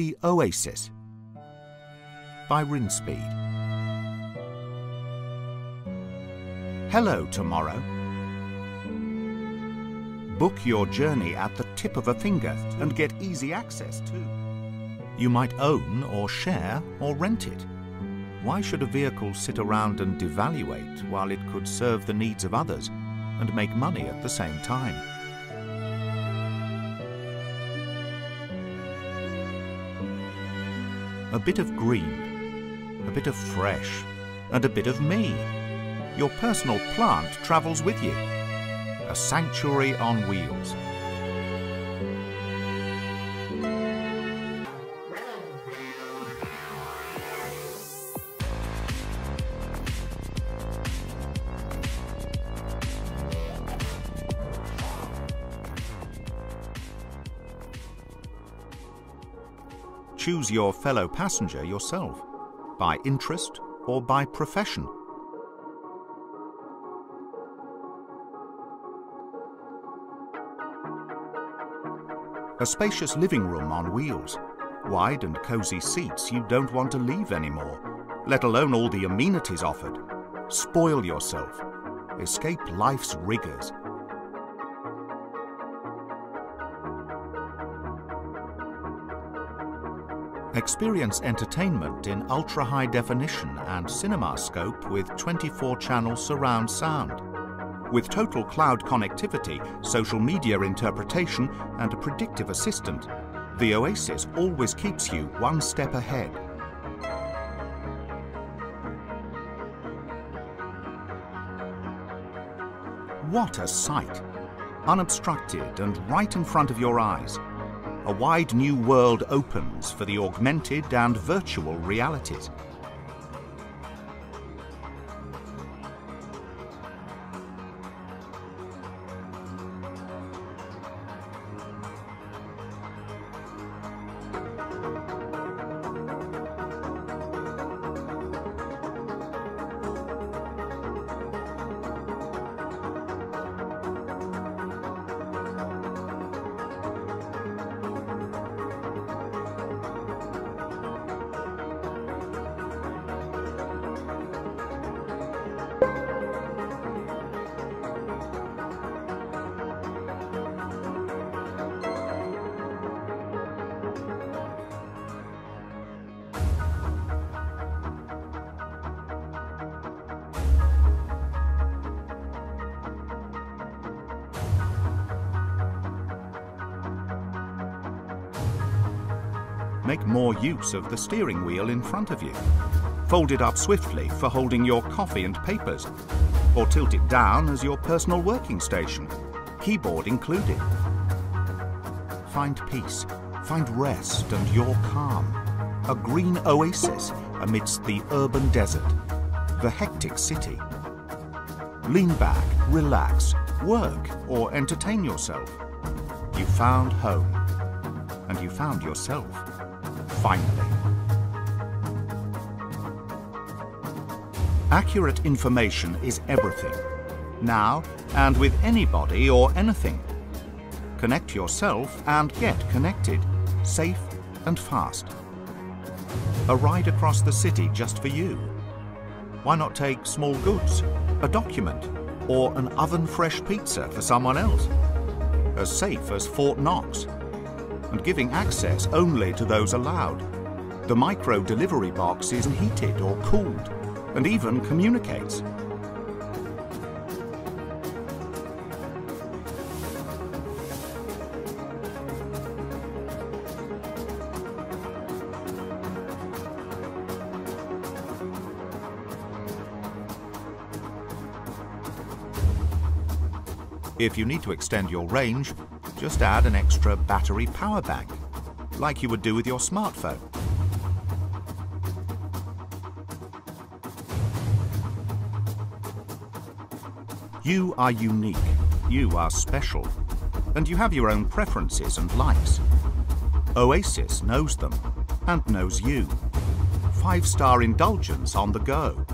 NeuV Oasis by Rinspeed. Hello, tomorrow. Book your journey at the tip of a finger and get easy access too. You might own or share or rent it. Why should a vehicle sit around and devaluate while it could serve the needs of others and make money at the same time? A bit of green, a bit of fresh, and a bit of me. Your personal plant travels with you. A sanctuary on wheels. Choose your fellow passenger yourself, by interest or by profession. A spacious living room on wheels, wide and cozy seats you don't want to leave anymore, let alone all the amenities offered. Spoil yourself, escape life's rigors. Experience entertainment in ultra-high definition and cinema scope with 24-channel surround sound. With total cloud connectivity, social media interpretation and a predictive assistant, the Oasis always keeps you one step ahead. What a sight! Unobstructed and right in front of your eyes. A wide new world opens for the augmented and virtual realities. Make more use of the steering wheel in front of you. Fold it up swiftly for holding your coffee and papers, or tilt it down as your personal working station, keyboard included. Find peace, find rest and your calm. A green oasis amidst the urban desert, the hectic city. Lean back, relax, work or entertain yourself. You found home, and you found yourself. Finally. Accurate information is everything, now and with anybody or anything. Connect yourself and get connected, safe and fast. A ride across the city just for you. Why not take small goods, a document, or an oven-fresh pizza for someone else? As safe as Fort Knox. And giving access only to those allowed. The micro delivery box isn't heated or cooled, and even communicates. If you need to extend your range, just add an extra battery power bank, like you would do with your smartphone. You are unique, you are special, and you have your own preferences and likes. Oasis knows them, and knows you. 5-star indulgence on the go.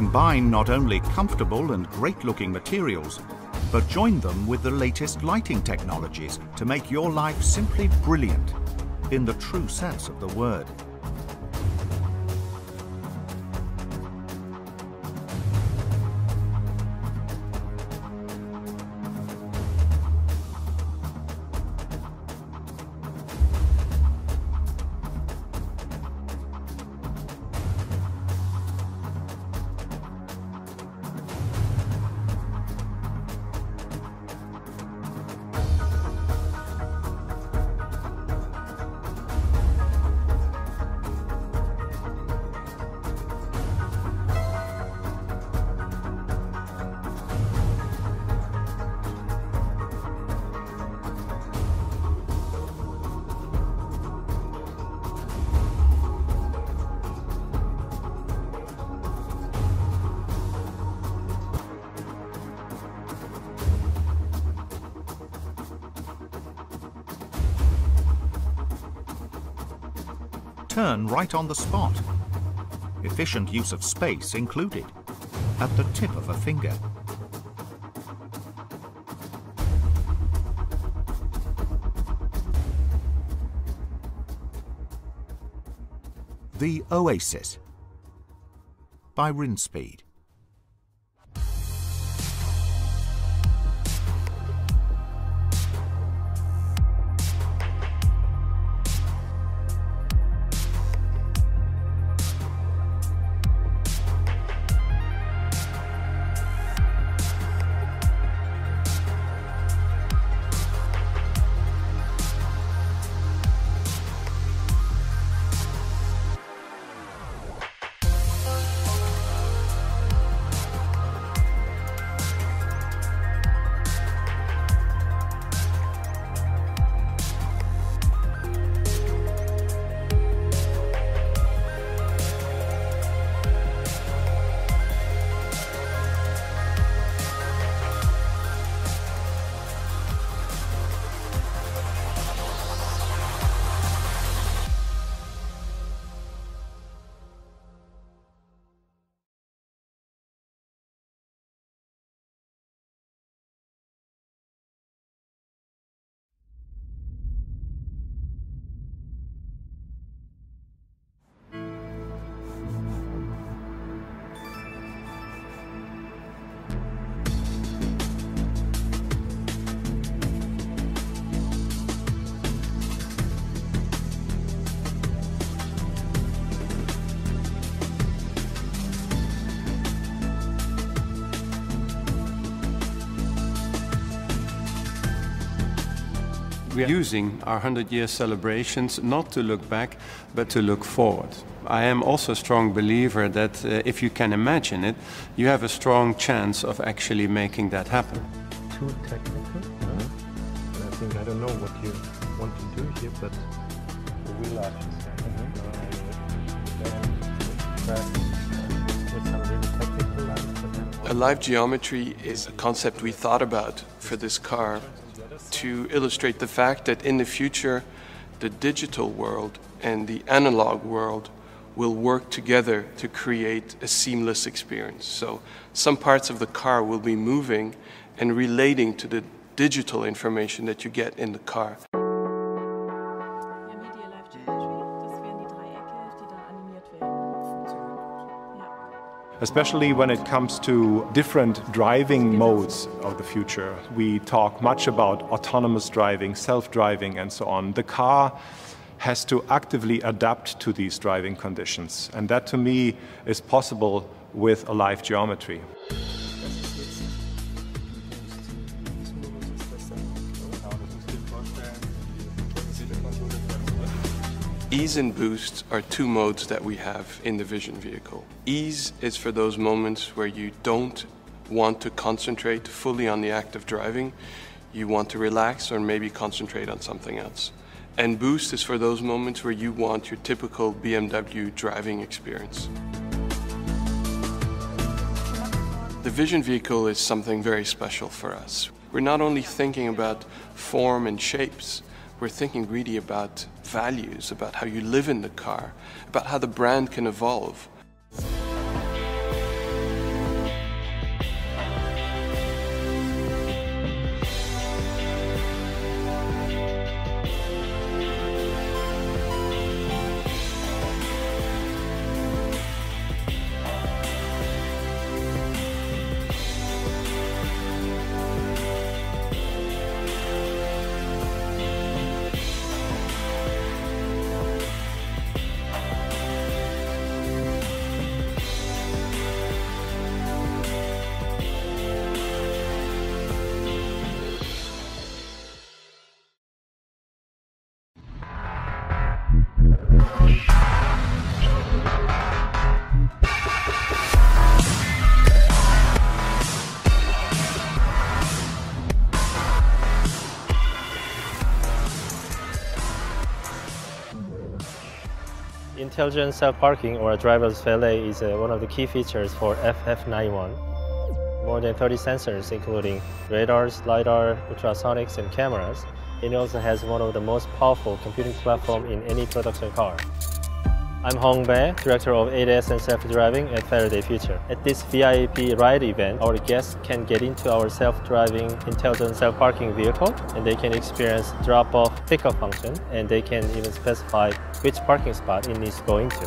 combine not only comfortable and great-looking materials, but join them with the latest lighting technologies to make your life simply brilliant, in the true sense of the word. Turn right on the spot. Efficient use of space included, at the tip of a finger. The Oasis by Rinspeed. We are using our 100-year celebrations not to look back, but to look forward. I am also a strong believer that if you can imagine it, you have a strong chance of actually making that happen. Too technical, huh? I think I don't know what you want to do here, but the wheel arches. A live geometry is a concept we thought about for this car, to illustrate the fact that in the future, the digital world and the analog world will work together to create a seamless experience. So some parts of the car will be moving and relating to the digital information that you get in the car. Especially when it comes to different driving modes of the future. We talk much about autonomous driving, self-driving and so on. The car has to actively adapt to these driving conditions, and that to me is possible with a live geometry. Ease and boost are two modes that we have in the vision vehicle. Ease is for those moments where you don't want to concentrate fully on the act of driving. You want to relax or maybe concentrate on something else. And boost is for those moments where you want your typical BMW driving experience. The vision vehicle is something very special for us. We're not only thinking about form and shapes, we're thinking really about values, about how you live in the car, about how the brand can evolve. intelligent self-parking or driverless valet is one of the key features for FF91. More than 30 sensors, including radars, LiDAR, ultrasonics, and cameras, it also has one of the most powerful computing platforms in any production car. I'm Hong Bae, Director of ADAS and Self-Driving at Faraday Future. At this VIP ride event, our guests can get into our self-driving intelligent self-parking vehicle, and they can experience drop-off pickup function, and they can even specify which parking spot it needs to go into.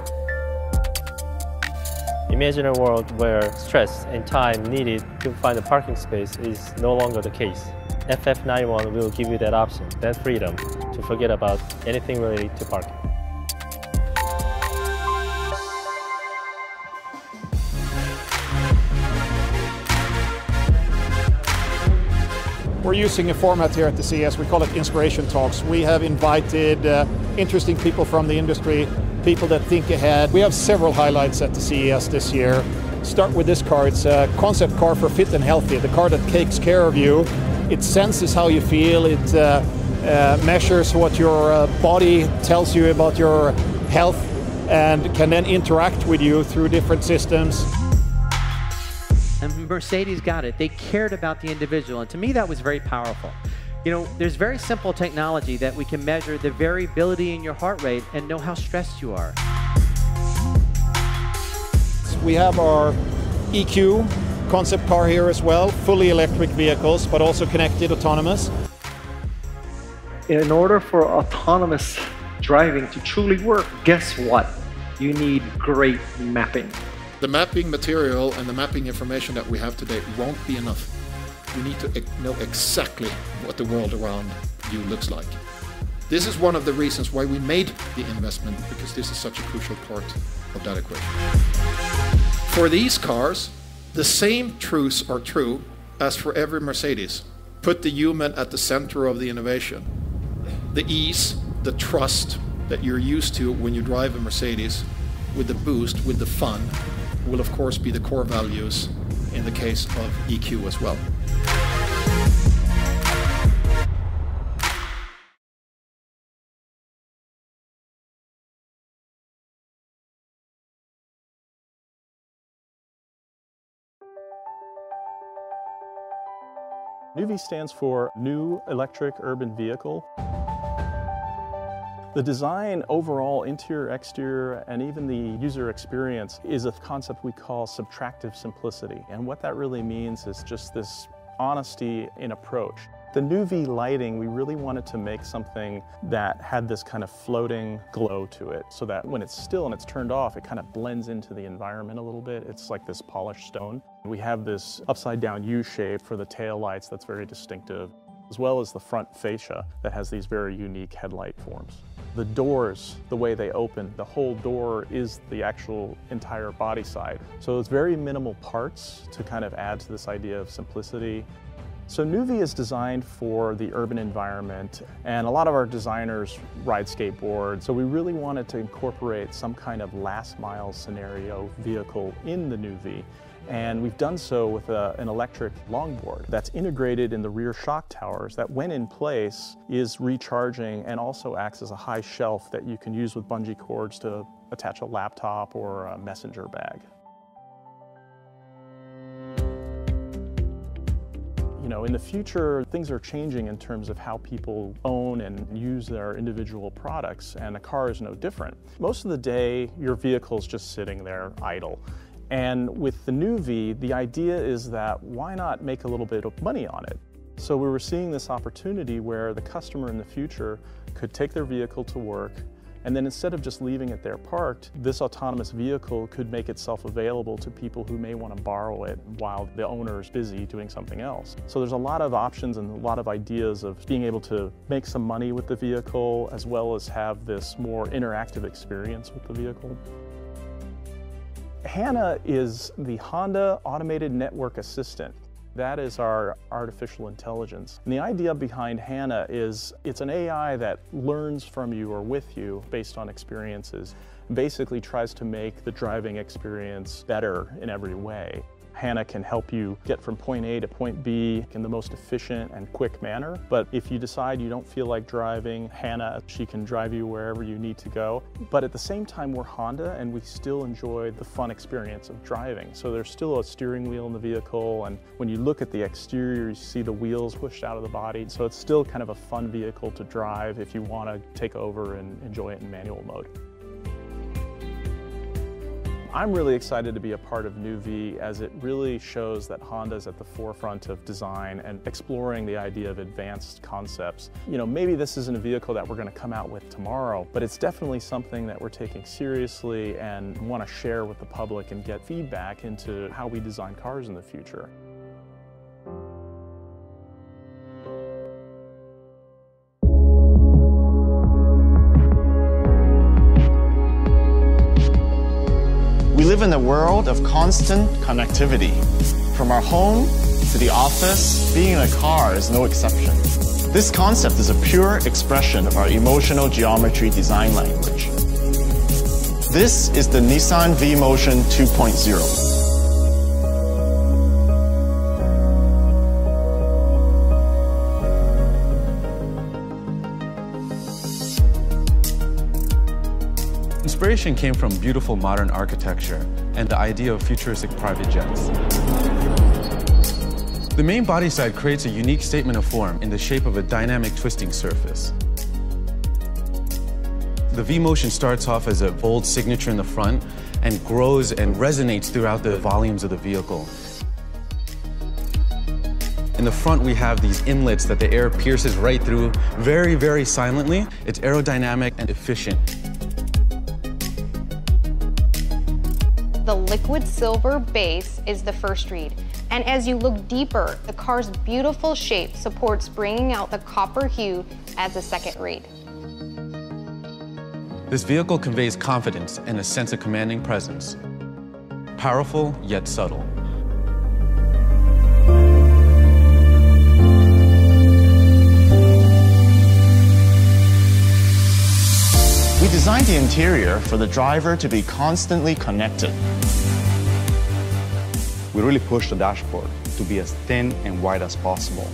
Imagine a world where stress and time needed to find a parking space is no longer the case. FF91 will give you that option, that freedom, to forget about anything related to parking. We're using a format here at the CES, we call it Inspiration Talks. We have invited interesting people from the industry, people that think ahead. We have several highlights at the CES this year. Start with this car, it's a concept car for fit and healthy, the car that takes care of you. It senses how you feel, it measures what your body tells you about your health, and can then interact with you through different systems. And Mercedes got it. They cared about the individual, and to me that was very powerful. You know, there's very simple technology that we can measure the variability in your heart rate and know how stressed you are. We have our EQ concept car here as well, fully electric vehicles, but also connected, autonomous. In order for autonomous driving to truly work, guess what? You need great mapping. The mapping material and the mapping information that we have today won't be enough. You need to know exactly what the world around you looks like. This is one of the reasons why we made the investment, because this is such a crucial part of that equation. For these cars, the same truths are true as for every Mercedes. Put the human at the center of the innovation. The ease, the trust that you're used to when you drive a Mercedes, with the boost, with the fun, will of course be the core values in the case of EQ as well. NeuV stands for New Electric Urban Vehicle. The design overall, interior, exterior, and even the user experience is a concept we call subtractive simplicity. And what that really means is just this honesty in approach. The NeuV lighting, we really wanted to make something that had this kind of floating glow to it, so that when it's still and it's turned off, it kind of blends into the environment a little bit. It's like this polished stone. We have this upside down U shape for the tail lights that's very distinctive, as well as the front fascia that has these very unique headlight forms. The doors, the way they open, the whole door is the actual entire body side. So it's very minimal parts to kind of add to this idea of simplicity. So NeuV is designed for the urban environment, and a lot of our designers ride skateboards, so we really wanted to incorporate some kind of last mile scenario vehicle in the NeuV. And we've done so with an electric longboard that's integrated in the rear shock towers that, when in place, is recharging and also acts as a high shelf that you can use with bungee cords to attach a laptop or a messenger bag. You know, in the future, things are changing in terms of how people own and use their individual products, and a car is no different. Most of the day, your vehicle's just sitting there idle. And with the NeuV, the idea is that why not make a little bit of money on it? So we were seeing this opportunity where the customer in the future could take their vehicle to work, and then instead of just leaving it there parked, this autonomous vehicle could make itself available to people who may want to borrow it while the owner is busy doing something else. So there's a lot of options and a lot of ideas of being able to make some money with the vehicle, as well as have this more interactive experience with the vehicle. HANA is the Honda Automated Network Assistant. That is our artificial intelligence. And the idea behind HANA is it's an AI that learns from you or with you based on experiences, and basically tries to make the driving experience better in every way. HANA can help you get from point A to point B in the most efficient and quick manner. But if you decide you don't feel like driving, HANA, she can drive you wherever you need to go. But at the same time, we're Honda and we still enjoy the fun experience of driving. So there's still a steering wheel in the vehicle. And when you look at the exterior, you see the wheels pushed out of the body. So it's still kind of a fun vehicle to drive if you want to take over and enjoy it in manual mode. I'm really excited to be a part of NeuV as it really shows that Honda's at the forefront of design and exploring the idea of advanced concepts. You know, maybe this isn't a vehicle that we're going to come out with tomorrow, but it's definitely something that we're taking seriously and want to share with the public and get feedback into how we design cars in the future. We live in a world of constant connectivity. From our home to the office, being in a car is no exception. This concept is a pure expression of our emotional geometry design language. This is the Nissan Vmotion 2.0. Inspiration came from beautiful modern architecture and the idea of futuristic private jets. The main body side creates a unique statement of form in the shape of a dynamic twisting surface. The V-Motion starts off as a bold signature in the front and grows and resonates throughout the volumes of the vehicle. In the front, we have these inlets that the air pierces right through very, very silently. It's aerodynamic and efficient. The liquid silver base is the first read, and as you look deeper, the car's beautiful shape supports bringing out the copper hue as a second read. This vehicle conveys confidence and a sense of commanding presence. Powerful, yet subtle. We designed the interior for the driver to be constantly connected. We really pushed the dashboard to be as thin and wide as possible.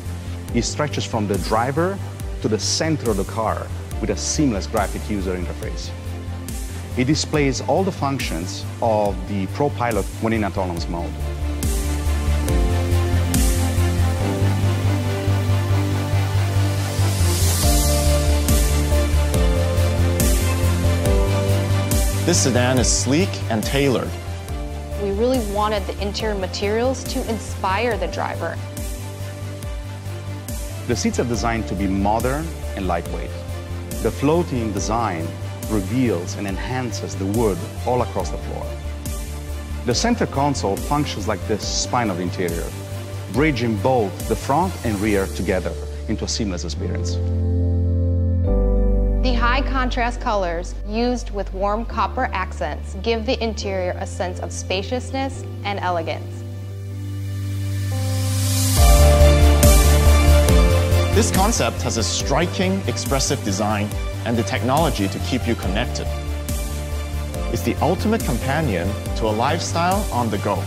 It stretches from the driver to the center of the car with a seamless graphic user interface. It displays all the functions of the ProPilot when in autonomous mode. This sedan is sleek and tailored. We really wanted the interior materials to inspire the driver. The seats are designed to be modern and lightweight. The floating design reveals and enhances the wood all across the floor. The center console functions like the spine of the interior, bridging both the front and rear together into a seamless experience. The high contrast colors used with warm copper accents give the interior a sense of spaciousness and elegance. This concept has a striking, expressive design and the technology to keep you connected. It's the ultimate companion to a lifestyle on the go.